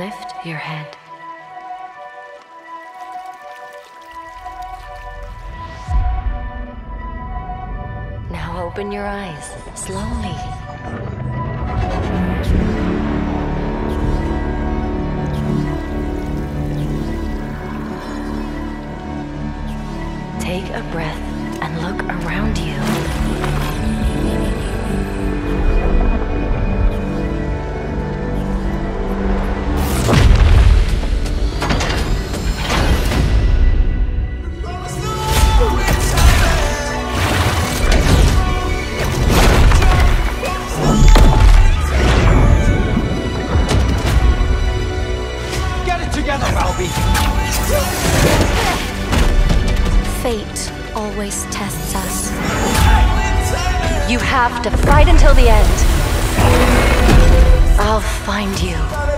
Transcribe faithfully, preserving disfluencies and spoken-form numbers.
Lift your head. Now open your eyes, slowly. Take a breath and look around you. Fate always tests us. You have to fight until the end. I'll find you.